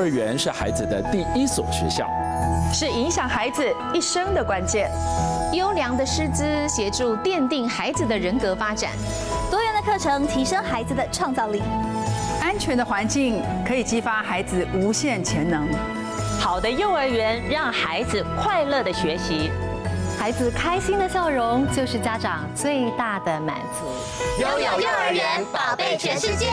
儿园是孩子的第一所学校，是影响孩子一生的关键。优良的师资协助奠定孩子的人格发展，多元的课程提升孩子的创造力，安全的环境可以激发孩子无限潜能。好的幼儿园让孩子快乐的学习。 孩子开心的笑容就是家长最大的满足。拥有幼儿园，宝贝全世界。